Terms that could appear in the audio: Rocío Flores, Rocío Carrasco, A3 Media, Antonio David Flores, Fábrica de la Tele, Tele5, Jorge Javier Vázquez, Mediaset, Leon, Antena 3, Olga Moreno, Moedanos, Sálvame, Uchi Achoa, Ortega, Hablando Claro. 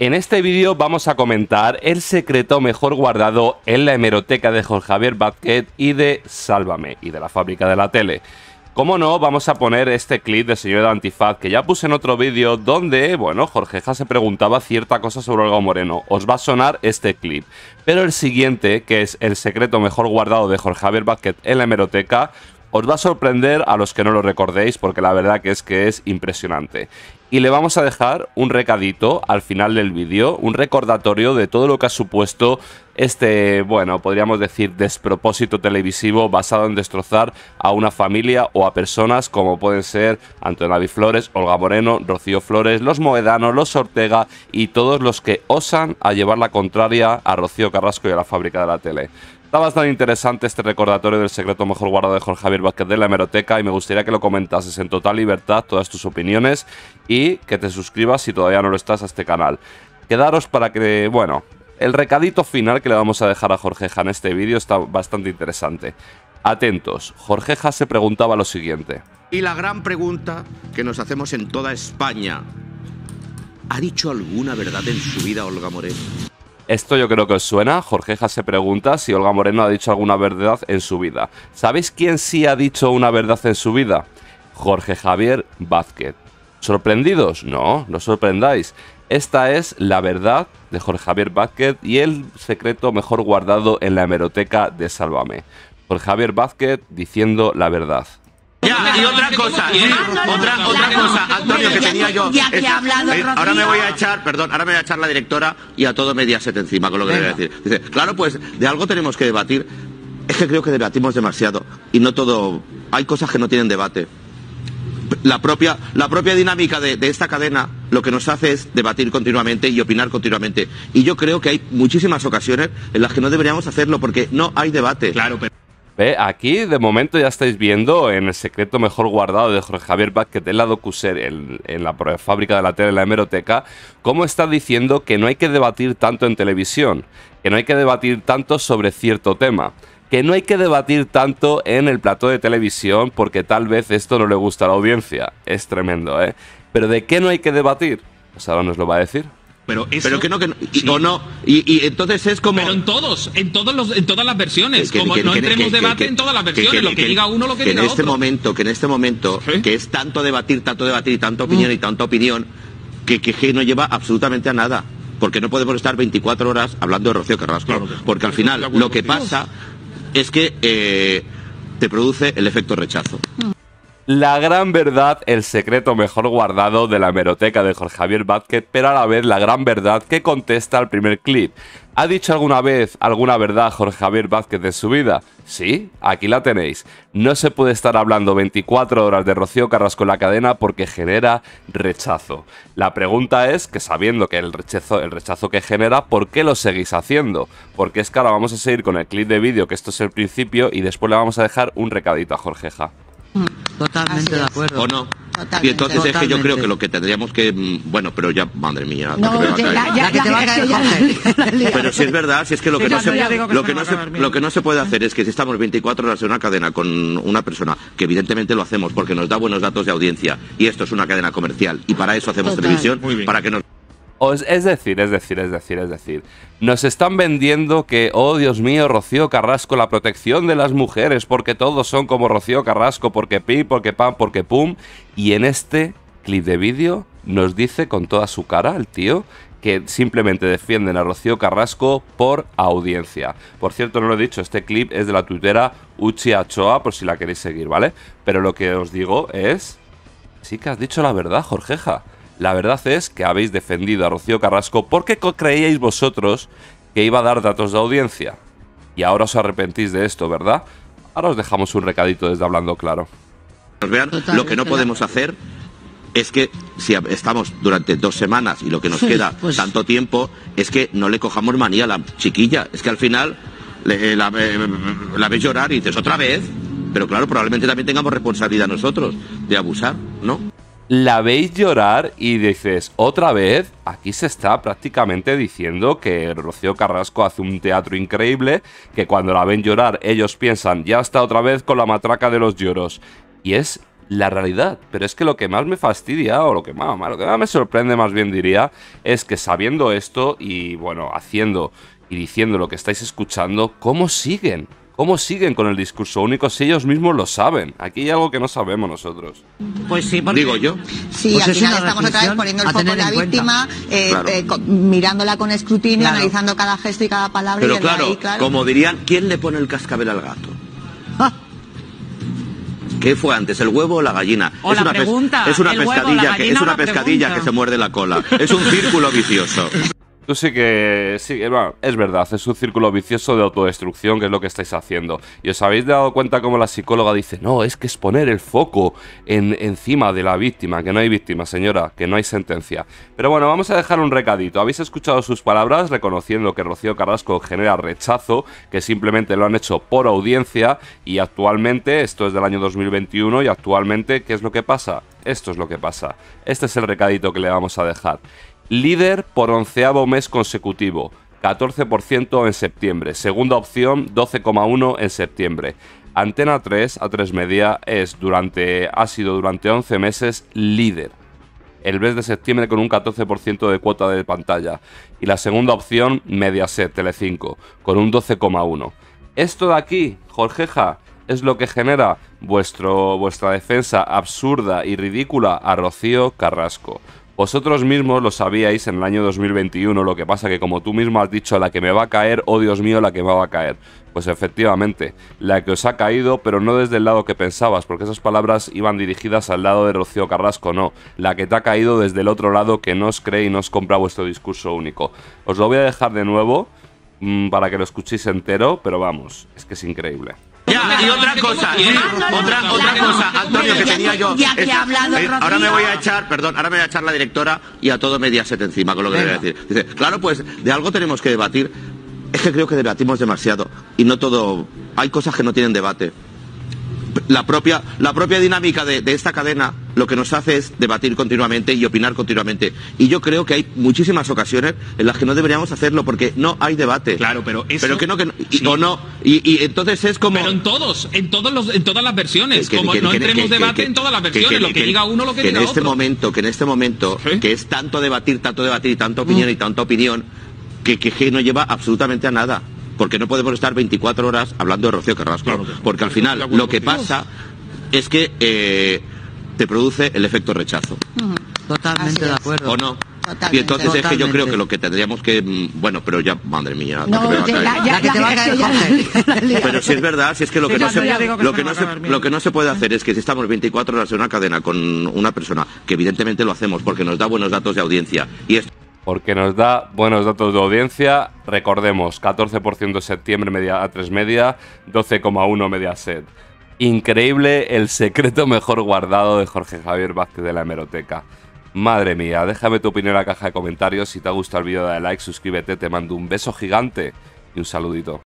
En este vídeo vamos a comentar el secreto mejor guardado en la hemeroteca de Jorge Javier Vázquez y de Sálvame y de la Fábrica de la Tele. Como no, vamos a poner este clip de Señor de Antifaz que ya puse en otro vídeo donde, bueno, Jorgeja se preguntaba cierta cosa sobre Olga Moreno. Os va a sonar este clip. Pero el siguiente, que es el secreto mejor guardado de Jorge Javier Vázquez en la hemeroteca, os va a sorprender a los que no lo recordéis porque la verdad que es impresionante. Y le vamos a dejar un recadito al final del vídeo, un recordatorio de todo lo que ha supuesto este, bueno, podríamos decir despropósito televisivo basado en destrozar a una familia o a personas como pueden ser Antonio David Flores, Olga Moreno, Rocío Flores, los Moedanos, los Ortega y todos los que osan a llevar la contraria a Rocío Carrasco y a la Fábrica de la Tele. Está bastante interesante este recordatorio del secreto mejor guardado de Jorge Javier Vázquez de la hemeroteca y me gustaría que lo comentases en total libertad, todas tus opiniones, y que te suscribas si todavía no lo estás a este canal. Quedaros para que, bueno, el recadito final que le vamos a dejar a Jorgeja en este vídeo está bastante interesante. Atentos, Jorgeja se preguntaba lo siguiente. Y la gran pregunta que nos hacemos en toda España, ¿ha dicho alguna verdad en su vida Olga Moreno? Esto yo creo que os suena. Jorgeja se pregunta si Olga Moreno ha dicho alguna verdad en su vida. ¿Sabéis quién sí ha dicho una verdad en su vida? Jorge Javier Vázquez. ¿Sorprendidos? No, no os sorprendáis. Esta es la verdad de Jorge Javier Vázquez y el secreto mejor guardado en la hemeroteca de Sálvame. Jorge Javier Vázquez diciendo la verdad. Ya, y otra cosa, otra cosa, Antonio, que tenía yo. Ya que ha hablado Rocío. Ahora me voy a echar, perdón, ahora me voy a echar la directora y a todo Mediaset encima con lo que le voy a decir. Dice, claro, pues de algo tenemos que debatir. Es que creo que debatimos demasiado y no todo. Hay cosas que no tienen debate. La propia dinámica de esta cadena lo que nos hace es debatir continuamente y opinar continuamente. Y yo creo que hay muchísimas ocasiones en las que no deberíamos hacerlo porque no hay debate. Claro, pero... Aquí de momento ya estáis viendo en el secreto mejor guardado de Jorge Javier Vázquez en la docuserie, en la Fábrica de la Tele, en la hemeroteca, cómo está diciendo que no hay que debatir tanto en televisión, que no hay que debatir tanto sobre cierto tema, que no hay que debatir tanto en el plató de televisión porque tal vez esto no le gusta a la audiencia. Es tremendo, ¿eh? Pero ¿de qué no hay que debatir? Pues ahora nos lo va a decir. Pero que no sí. O no, y entonces es como... Pero en todas las versiones, como no entremos debate en todas las versiones, lo que diga uno, lo que diga otro. Que en este momento, ¿sí? Que es tanto debatir, y tanta opinión, que no lleva absolutamente a nada, porque no podemos estar 24 horas hablando de Rocío Carrasco, claro, porque al final lo que pasa es que te produce el efecto rechazo. La gran verdad, el secreto mejor guardado de la hemeroteca de Jorge Javier Vázquez, pero a la vez la gran verdad que contesta al primer clip. ¿Ha dicho alguna vez alguna verdad Jorge Javier Vázquez de su vida? Sí, aquí la tenéis. No se puede estar hablando 24 horas de Rocío Carrasco en la cadena porque genera rechazo. La pregunta es que sabiendo que el rechazo que genera, ¿por qué lo seguís haciendo? Porque es que ahora vamos a seguir con el clip de vídeo, que esto es el principio, y después le vamos a dejar un recadito a Jorgeja. Totalmente de acuerdo. ¿O no? Totalmente. Y entonces es que yo creo que lo que tendríamos que... Bueno, pero ya, madre mía... No, ya que te va a caer, Jorge. Pero si es verdad, si es que lo que no se puede hacer es que si estamos 24 horas en una cadena con una persona, que evidentemente lo hacemos porque nos da buenos datos de audiencia, y esto es una cadena comercial, y para eso hacemos televisión, para que nos... Es decir, nos están vendiendo que, oh Dios mío, Rocío Carrasco, la protección de las mujeres, porque todos son como Rocío Carrasco, porque pi, porque pam, porque pum. Y en este clip de vídeo nos dice con toda su cara el tío que simplemente defienden a Rocío Carrasco por audiencia. Por cierto, no lo he dicho, este clip es de la tuitera Uchi Achoa, por si la queréis seguir, ¿vale? Pero lo que os digo es... Sí que has dicho la verdad, Jorgeja. La verdad es que habéis defendido a Rocío Carrasco porque creíais vosotros que iba a dar datos de audiencia. Y ahora os arrepentís de esto, ¿verdad? Ahora os dejamos un recadito desde Hablando Claro. Vean, lo que no podemos hacer es que si estamos durante 2 semanas y lo que nos queda tanto tiempo es que no le cojamos manía a la chiquilla. Es que al final la ves llorar y dices otra vez. Pero claro, probablemente también tengamos responsabilidad nosotros de abusar, ¿no? La veis llorar y dices, otra vez, aquí se está prácticamente diciendo que Rocío Carrasco hace un teatro increíble, que cuando la ven llorar ellos piensan, ya está otra vez con la matraca de los lloros. Y es la realidad. Pero es que lo que más me fastidia, o lo que más me sorprende, más bien diría, es que sabiendo esto y, bueno, haciendo y diciendo lo que estáis escuchando, ¿cómo siguen? ¿Cómo siguen con el discurso único si ellos mismos lo saben? Aquí hay algo que no sabemos nosotros. Pues sí, digo yo. Sí, pues al final estamos otra vez poniendo el foco en la víctima, claro, mirándola con escrutinio, claro, analizando cada gesto y cada palabra. Pero y claro, ahí, claro, como dirían, ¿quién le pone el cascabel al gato? ¡Ah! ¿Qué fue antes, el huevo o la gallina? O es, la pregunta, es una pescadilla, que, es una pescadilla que se muerde la cola. Es un círculo vicioso. Tú sí que... Sí, bueno, es verdad, es un círculo vicioso de autodestrucción, que es lo que estáis haciendo. Y os habéis dado cuenta como la psicóloga dice, no, es que es poner el foco encima de la víctima, que no hay víctima, señora, que no hay sentencia. Pero bueno, vamos a dejar un recadito. Habéis escuchado sus palabras reconociendo que Rocío Carrasco genera rechazo, que simplemente lo han hecho por audiencia, y actualmente, esto es del año 2021, y actualmente, ¿qué es lo que pasa? Esto es lo que pasa. Este es el recadito que le vamos a dejar. Líder por 11avo mes consecutivo, 14% en septiembre. Segunda opción, 12,1% en septiembre. Antena 3, A3 Media, ha sido durante 11 meses líder. El mes de septiembre con un 14% de cuota de pantalla. Y la segunda opción, Mediaset, Tele5, con un 12,1%. Esto de aquí, Jorgeja, es lo que genera vuestra defensa absurda y ridícula a Rocío Carrasco. Vosotros mismos lo sabíais en el año 2021, lo que pasa que como tú mismo has dicho, la que me va a caer, oh Dios mío, la que me va a caer. Pues efectivamente, la que os ha caído, pero no desde el lado que pensabas, porque esas palabras iban dirigidas al lado de Rocío Carrasco, no. La que te ha caído desde el otro lado, que no os cree y no os compra vuestro discurso único. Os lo voy a dejar de nuevo para que lo escuchéis entero, pero vamos, es que es increíble. Ya, y otra cosa, otra cosa, Antonio, que tenía yo. Ahora me voy a echar, perdón, ahora me voy a echar la directora y a todo Mediaset encima con lo que le voy a decir. Dice, claro, pues de algo tenemos que debatir. Es que creo que debatimos demasiado y no todo. Hay cosas que no tienen debate. La propia dinámica de esta cadena lo que nos hace es debatir continuamente y opinar continuamente. Y yo creo que hay muchísimas ocasiones en las que no deberíamos hacerlo porque no hay debate. Claro, pero eso... Pero que no y, sí. O no. Y entonces es como... Pero en todas las versiones. Como no entremos debate en todas las versiones. Lo que diga uno, lo que diga otro. Que en este momento, ¿sí? Que es tanto debatir y tanta opinión y tanta opinión que no lleva absolutamente a nada. Porque no podemos estar 24 horas hablando de Rocío Carrasco. Claro, porque al final lo que pasa es que te produce el efecto rechazo. Totalmente de acuerdo. ¿O no? Totalmente. Y entonces es que yo creo que lo que tendríamos que... Bueno, pero ya, madre mía... Pero si es verdad, si es que lo que no se puede hacer es que si estamos 24 horas en una cadena con una persona, que evidentemente lo hacemos porque nos da buenos datos de audiencia, y esto... Porque nos da buenos datos de audiencia, recordemos, 14% de septiembre A3 Media, 12,1% Mediaset. Increíble el secreto mejor guardado de Jorge Javier Vázquez de la hemeroteca. Madre mía, déjame tu opinión en la caja de comentarios, si te ha gustado el vídeo dale like, suscríbete, te mando un beso gigante y un saludito.